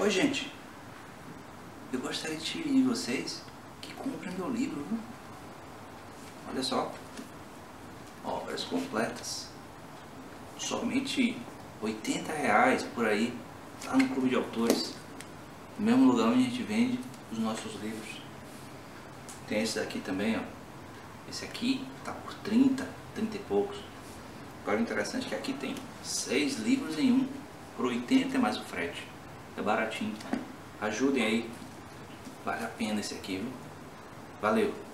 Oi, gente, eu gostaria de pedir a vocês que comprem meu livro, viu? Olha só, obras completas, somente R$80 por aí, lá no Clube de Autores, no mesmo lugar onde a gente vende os nossos livros. Tem esse daqui também, ó. Esse aqui tá por 30 e poucos. Agora o interessante é que aqui tem 6 livros em um, por 80 mais o frete. É baratinho. Ajudem aí. Vale a pena esse aqui, viu? Valeu!